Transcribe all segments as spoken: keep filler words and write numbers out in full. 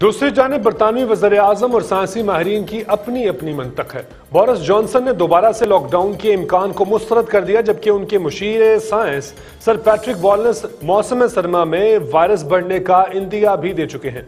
दूसरी जानिब बरतानवी वज़ीर-ए-आज़म और सांसी माहरीन की अपनी अपनी मंतक है। बोरिस जॉनसन ने दोबारा से लॉकडाउन के इम्कान को मुस्तरद कर दिया, जबकि उनके मुशीर साइंस सर पैट्रिक वैलेंस मौसम सरमा में वायरस बढ़ने का इंदिया भी दे चुके हैं।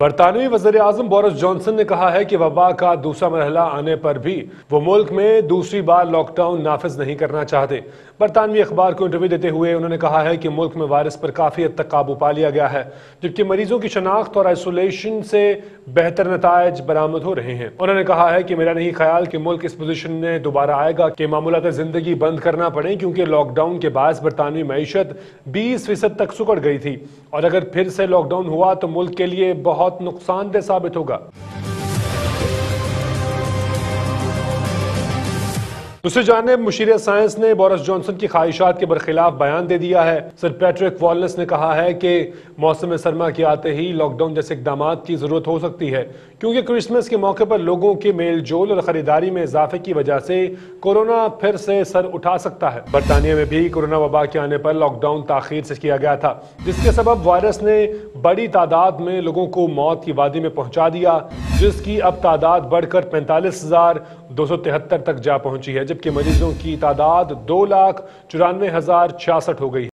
बरतानवी वज़ीर-ए-आज़म बोरिस जॉनसन ने कहा है कि वबा का दूसरा मरहला आने पर भी वो मुल्क में दूसरी बार लॉकडाउन नाफिज नहीं करना चाहते। बरतानवी अखबार को इंटरव्यू देते हुए उन्होंने कहा है कि मुल्क में वायरस पर काफ़ी हद तक काबू पा लिया गया है, जबकि मरीजों की शनाख्त और आइसोलेशन से बेहतर नतायज बरामद हो रहे हैं। उन्होंने कहा है कि मेरा नहीं ख्याल कि मुल्क इस पोजिशन में दोबारा आएगा कि मामूलात ज़िंदगी बंद करना पड़े, क्योंकि लॉकडाउन के बाद बरतानवी मईशत बीस फीसद तक सिकुड़ गई थी और अगर फिर से लॉकडाउन हुआ तो मुल्क के लिए बहुत बहुत नुकसानदेह साबित होगा। दूसरी जानिब मुशीर साइंस ने बोरिस जॉनसन की ख्वाहिशात के बरखिलाफ बयान दे दिया है। सर पैट्रिक वैलेंस ने कहा है कि मौसम सरमा के आते ही लॉकडाउन जैसे इकदाम की ज़रूरत हो सकती है, क्योंकि क्रिसमस के मौके पर लोगों के मेल जोल और ख़रीदारी में इजाफे की वजह से कोरोना फिर से सर उठा सकता है। बरतानिया में भी कोरोना वबा के आने पर लॉकडाउन ताखीर से किया गया था, जिसके सबब वायरस ने बड़ी तादाद में लोगों को मौत की वादी में पहुँचा दिया, जिसकी अब तादाद बढ़कर पैंतालीस हज़ार दो सौ तिहत्तर तक जा पहुँची है, जबकि मरीजों की तादाद दो लाख चौरानवे हज़ार छियासठ हो गई है।